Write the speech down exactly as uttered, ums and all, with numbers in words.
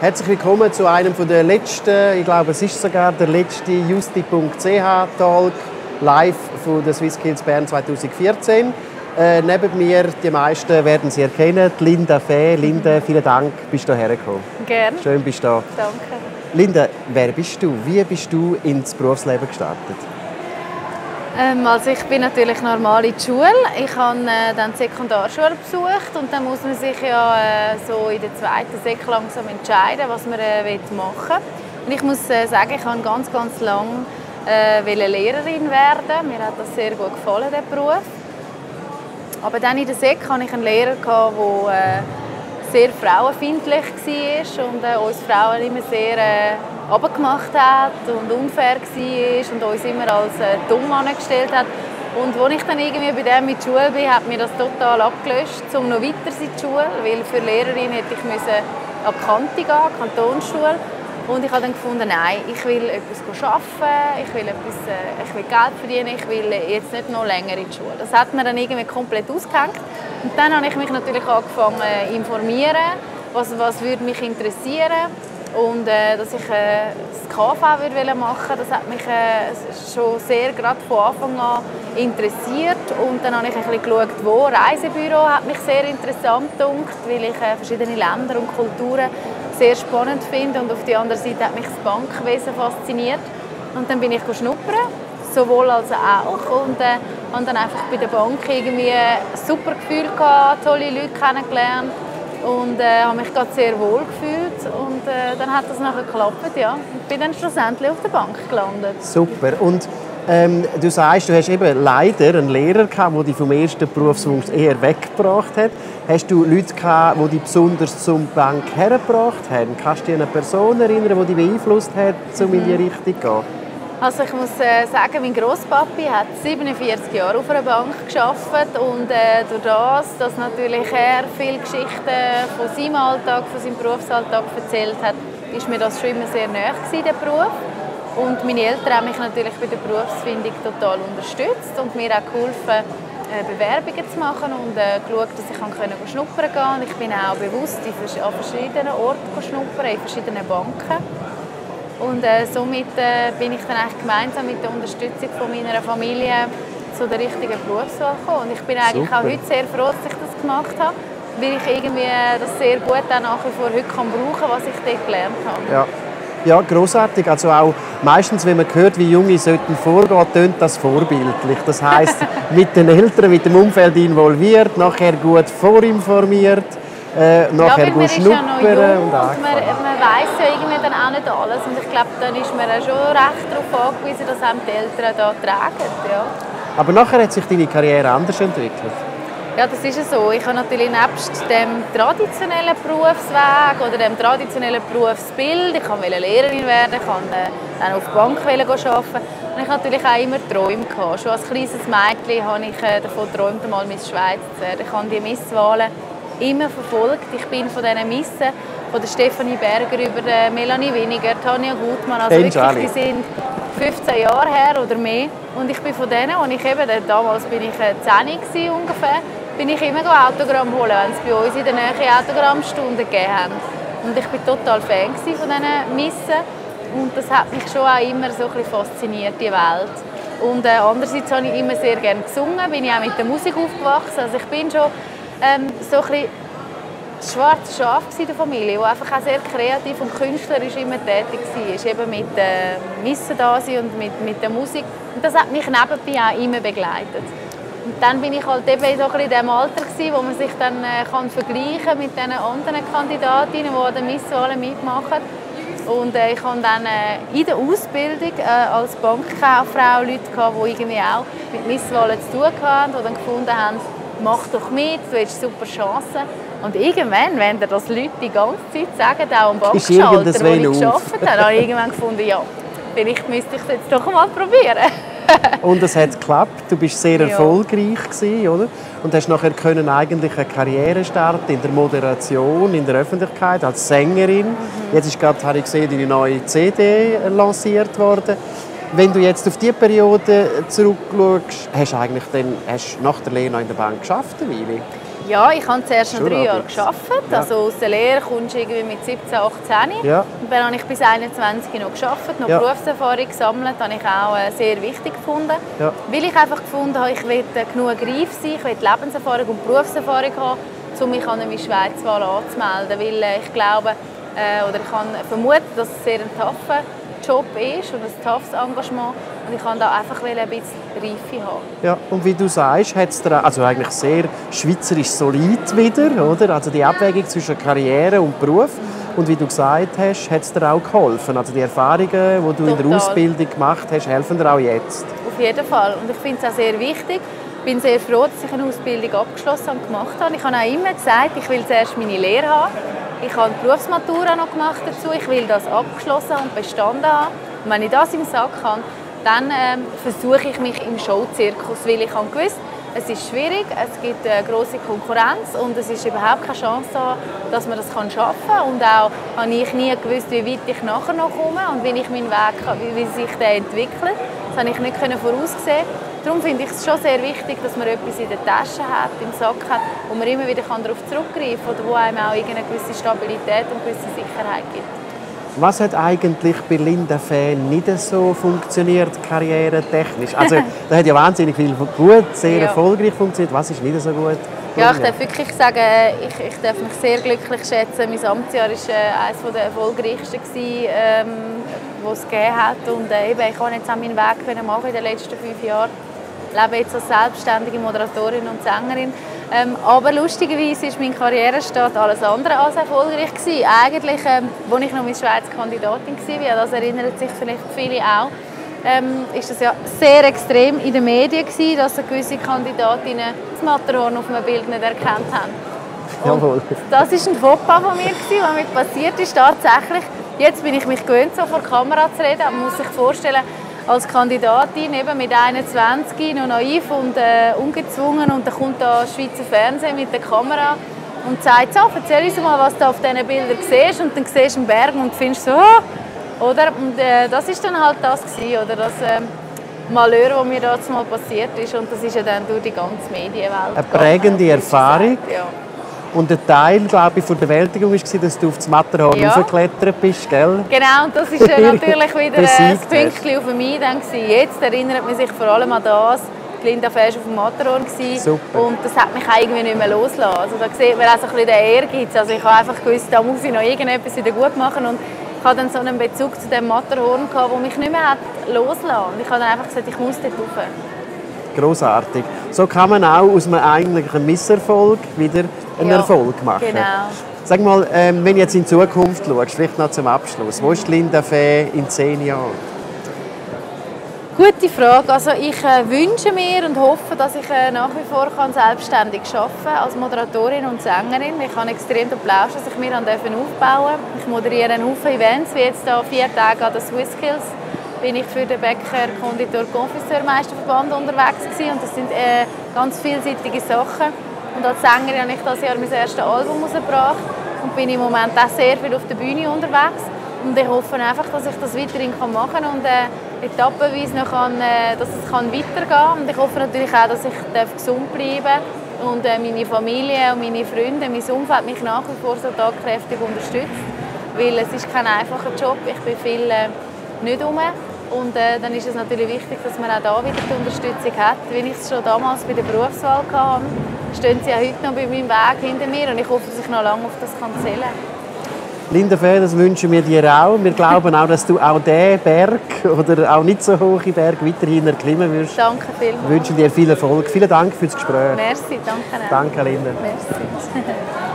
Herzlich willkommen zu einem der letzten, ich glaube es ist sogar der letzte Yousty.ch Talk live von der SwissSkills Bern zweitausendvierzehn. Äh, neben mir, die meisten werden Sie erkennen, Linda Fäh. Linda, vielen Dank, bist du hierher gekommen. Gerne. Schön, bist du da. Danke. Linda, wer bist du? Wie bist du ins Berufsleben gestartet? Ähm, also ich bin natürlich normal in die Schule. Ich habe äh, dann die Sekundarschule besucht und dann muss man sich ja äh, so in der zweiten Sek langsam entscheiden, was man äh, machen will. Und ich muss äh, sagen, ich wollte ganz, ganz lange äh, Lehrerin werden. Mir hat das sehr gut gefallen, der Beruf. Aber dann in der Sek hatte ich einen Lehrer, der äh, sehr frauenfindlich war und äh, uns Frauen immer sehr äh, runtergemacht hat und unfair war und uns immer als äh, dumm angestellt hat. Und als ich dann irgendwie bei dem in die Schule bin, hat mir das total abgelöscht, um noch weiter in die Schule, weil für Lehrerin hätte ich müssen an die Kante gehen, an die Kantonsschule. Und ich habe dann gefunden, nein, ich will etwas arbeiten, ich will, etwas, ich will Geld verdienen, ich will jetzt nicht noch länger in die Schule. Das hat mir dann irgendwie komplett ausgehängt. Und dann habe ich mich natürlich angefangen zu informieren, was, was würde mich interessieren und äh, dass ich äh, das K V würde machen. Das hat mich äh, schon sehr gerade von Anfang an interessiert. Und dann habe ich ein bisschen geschaut, wo. Reisebüro hat mich sehr interessant gedacht, weil ich äh, verschiedene Länder und Kulturen sehr spannend finde, und auf der anderen Seite hat mich das Bankwesen fasziniert. Und dann bin ich schnuppern, sowohl als auch, und äh, habe dann einfach bei der Bank irgendwie ein super Gefühl gehabt, tolle Leute kennengelernt und äh, habe mich gerade sehr wohl gefühlt, und äh, dann hat das nachher geklappt, ja. Ich bin dann schlussendlich auf der Bank gelandet. Super. Und Ähm, du sagst, du hast eben leider einen Lehrer gehabt, der dich vom ersten Berufswunsch eher weggebracht hat. Hast du Leute gehabt, die dich besonders zum Bank hergebracht haben? Kannst du dich an eine Person erinnern, die dich beeinflusst hat, um in die Richtung zu gehen? Also ich muss äh, sagen, mein Grosspapi hat siebenundvierzig Jahre auf einer Bank gearbeitet, und äh, durch das, dass natürlich er viele Geschichten von seinem Alltag, von seinem Berufsalltag erzählt hat, ist mir das schon immer sehr nahe gewesen, der Beruf. Und meine Eltern haben mich natürlich bei der Berufsfindung total unterstützt und mir auch geholfen, Bewerbungen zu machen und geschaut, dass ich schnuppern gehen konnte. Ich bin auch bewusst an verschiedenen Orten schnuppern, in verschiedenen Banken. Und äh, somit äh, bin ich dann eigentlich gemeinsam mit der Unterstützung von meiner Familie zu der richtigen Berufswahl gekommen. Und ich bin eigentlich Super. Auch heute sehr froh, dass ich das gemacht habe, weil ich irgendwie das sehr gut auch nach wie vor heute kann brauchen kann, was ich dort gelernt habe. Ja. Ja, grossartig. Also auch meistens, wenn man hört, wie Junge sollten vorgehen, tönt das vorbildlich. Das heisst, mit den Eltern, mit dem Umfeld involviert, nachher gut vorinformiert, äh, nachher ja, gut schnuppern. Ja, man ist ja noch jung und, und man, man weiss ja irgendwie dann auch nicht alles. Und ich glaube, dann ist man schon recht darauf angewiesen, dass einem die Eltern da tragen. Ja. Aber nachher hat sich deine Karriere anders entwickelt. Ja, das ist so. Ich habe natürlich nebst dem traditionellen Berufsweg oder dem traditionellen Berufsbild, ich wollte Lehrerin werden, ich wollte dann auf die Bank arbeiten. Und ich hatte natürlich auch immer Träume. Schon als kleines Mädchen habe ich davon geträumt, mal Miss Schweiz zu werden. Ich habe die Misswahlen immer verfolgt. Ich bin von diesen Missen, von der Stefanie Berger über die Melanie Winiger, Tania Gutmann, also wirklich, die sind fünfzehn Jahre her oder mehr. Und ich bin von denen, und ich eben, damals bin ich zehn ungefähr, bin ich immer Autogramm holen, wenn sie bei uns in der Nähe Autogrammstunden gegeben haben. Und ich war total Fan von diesen Missen. Und das hat mich schon auch immer so ein bisschen fasziniert, die Welt. Und äh, andererseits habe ich immer sehr gerne gesungen, bin ich auch mit der Musik aufgewachsen. Also ich bin schon ähm, so ein bisschen das schwarze Schaf in der Familie, die einfach auch sehr kreativ und künstlerisch immer tätig war. Eben mit äh, Missen da und mit, mit der Musik. Und das hat mich nebenbei auch immer begleitet. Und dann bin ich halt eben so in dem Alter gewesen, wo man sich dann äh, kann vergleichen mit den anderen Kandidatinnen, die an den Misswahlen mitmachen. Und äh, ich habe dann äh, in der Ausbildung äh, als Bankkauffrau Leute gehabt, die irgendwie auch mit Misswahlen zu tun hatten, die dann gefunden haben, mach doch mit, du hast super Chancen. Und irgendwann, wenn dir das Leute die ganze Zeit sagen, auch am Bankschalter, wo ich gearbeitet habe, habe ich irgendwann gefunden, ja, vielleicht müsste ich das jetzt doch mal probieren. Und es hat geklappt. Du warst sehr ja. erfolgreich gewesen, oder? Und hast nachher können eigentlich eine Karriere starten in der Moderation, in der Öffentlichkeit, als Sängerin. Mhm. Jetzt ist gerade, habe ich gesehen, deine neue C D lanciert worden. Wenn du jetzt auf diese Periode zurückschaust, hast du eigentlich dann, hast nach der Lehre noch in der Bank gearbeitet, Willi? Ja, ich habe zuerst schon drei Jahre gearbeitet. Ja. Also aus der Lehre kommst du irgendwie mit siebzehn, achtzehn. Ja. Und dann habe ich bis einundzwanzig noch gearbeitet, noch ja. Berufserfahrung gesammelt. Das habe ich auch sehr wichtig gefunden. Ja. Weil ich einfach gefunden habe, ich will genug reif sein, ich will Lebenserfahrung und Berufserfahrung haben, um mich an meine Schweizwahl anzumelden. Weil ich glaube, äh, oder ich kann vermuten, dass es sehr ein tougher Job ist und ein toughes Engagement. Und ich kann da einfach ein bisschen Reife haben. Ja, und wie du sagst, hat es dir also eigentlich sehr schweizerisch solid wieder, oder? Also die Abwägung zwischen Karriere und Beruf. Und wie du gesagt hast, hat es dir auch geholfen. Also die Erfahrungen, die du Total. in der Ausbildung gemacht hast, helfen dir auch jetzt. Auf jeden Fall. Und ich finde es auch sehr wichtig. Ich bin sehr froh, dass ich eine Ausbildung abgeschlossen und gemacht habe. Ich habe auch immer gesagt, ich will zuerst meine Lehre haben. Ich habe die Berufsmatura noch gemacht dazu. Ich will das abgeschlossen und bestanden haben. Und wenn ich das im Sack habe, dann äh, versuche ich mich im Showzirkus, weil ich habe gewusst, es ist schwierig, es gibt äh, grosse Konkurrenz und es ist überhaupt keine Chance, dass man das kann schaffen kann. Und auch habe ich nie gewusst, wie weit ich nachher noch komme und wie ich meinen Weg kann, wie, wie sich der entwickelt. Das konnte ich nicht voraussehen. Darum finde ich es schon sehr wichtig, dass man etwas in der Tasche hat, im Sack hat, wo man immer wieder darauf zurückgreifen kann oder wo einem auch eine gewisse Stabilität und eine gewisse Sicherheit gibt. Was hat eigentlich bei Linda Fäh nicht so funktioniert, karrieretechnisch? Also, da hat ja wahnsinnig viel gut, sehr ja. erfolgreich funktioniert. Was ist nicht so gut? Ja, ich darf wirklich sagen, ich, ich darf mich sehr glücklich schätzen. Mein Amtsjahr war eines der erfolgreichsten, ähm, die es gegeben hat. Und äh, eben, ich konnte jetzt auch meinen Weg machen in den letzten fünf Jahren. Ich lebe jetzt als selbstständige Moderatorin und Sängerin. Ähm, aber lustigerweise war mein Karrierestart alles andere als erfolgreich gewesen. Eigentlich, ähm, als ich noch Miss Schweiz Kandidatin war, das erinnern sich vielleicht viele auch, ähm, ist das ja sehr extrem in den Medien gewesen, dass gewisse Kandidatinnen das Matterhorn auf einem Bild nicht erkannt haben. Und das war ein Fauxpas von mir gewesen, was mir passiert ist tatsächlich. Jetzt bin ich mich gewöhnt, so vor der Kamera zu reden. Man muss sich vorstellen, als Kandidatin eben mit einundzwanzig, noch naiv und äh, ungezwungen, und dann kommt da Schweizer Fernsehen mit der Kamera und sagt so, erzähl uns mal, was du auf diesen Bildern siehst, und dann siehst du einen Berg und findest so, oh! Oder? Und äh, das war dann halt das gewesen, oder? Das äh, Malheur, das mir da mal passiert ist, und das ist ja dann durch die ganze Medienwelt. Eine prägende gegangen, Erfahrung. Gesagt, ja. Und ein Teil, glaube ich, der Bewältigung war, dass du auf das Matterhorn ja. raufgeklettert bist, gell? Genau, und das war natürlich wieder ein Pünktchen auf mich. Jetzt erinnert man sich vor allem an das. Linda Fäh war auf dem Matterhorn. Super. Und das hat mich auch irgendwie nicht mehr losgelassen. Also, da sieht man auch so ein bisschen den Ehrgeiz. Also, ich habe einfach gewusst, da muss ich noch irgendetwas wieder gut machen. Und ich hatte dann so einen Bezug zu dem Matterhorn, der mich nicht mehr hat losgelassen hat. Und ich habe dann einfach gesagt, ich muss dort rauf. Grossartig. So kann man auch aus einem eigentlichen Misserfolg wieder einen ja, Erfolg machen. Genau. Sag mal, wenn du jetzt in Zukunft schaust, vielleicht noch zum Abschluss, wo ist Linda Fäh in zehn Jahren? Gute Frage. Also ich wünsche mir und hoffe, dass ich nach wie vor selbstständig arbeiten kann als Moderatorin und Sängerin. Ich habe extrem den Applaus, dass ich mir aufbauen darf. Ich moderiere einen Haufen Events, wie jetzt hier vier Tage an den SwissSkills. Bin ich für den Bäcker, Konditor, Konfiseurmeisterverband unterwegs gewesen, und das sind äh, ganz vielseitige Sachen. Und als Sängerin habe ich dieses Jahr mein erstes Album rausgebracht und bin im Moment auch sehr viel auf der Bühne unterwegs. Und ich hoffe einfach, dass ich das weiterhin machen kann und äh, etappenweise noch kann, äh, dass es kann weitergehen kann. Und ich hoffe natürlich auch, dass ich gesund bleiben darf und äh, meine Familie und meine Freunde, mein Umfeld mich nach wie vor so tagkräftig unterstützt. Weil es ist kein einfacher Job, ich bin viel äh, nicht rum. Und äh, dann ist es natürlich wichtig, dass man auch da wieder die Unterstützung hat. Wenn ich es schon damals bei der Berufswahl hatte, stehen sie auch heute noch bei meinem Weg hinter mir, und ich hoffe, dass ich noch lange auf das kann zählen kann. Linda Fäh, das wünschen wir dir auch. Wir glauben auch, dass du auch diesen Berg oder auch nicht so hohe Berg weiterhin erklimmen wirst. Danke vielmals. Wir wünschen dir viel Erfolg. Vielen Dank für das Gespräch. Merci, danke. Danke, Linda. Merci.